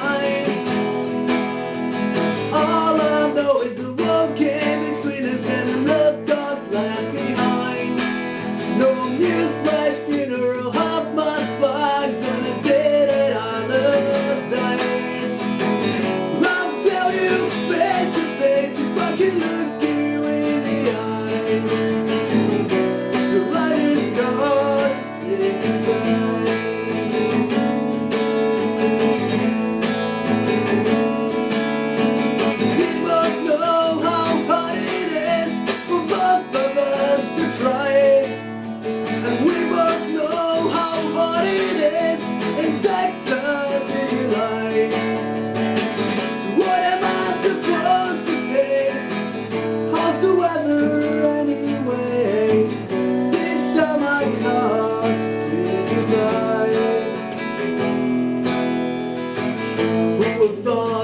mind. All I know is the road came between us and it left us left behind. No newsflash, funeral, half my spine on the day that I love dying. I'll tell you face to face if I can look you in the eye. So let us go to say goodbye. We'll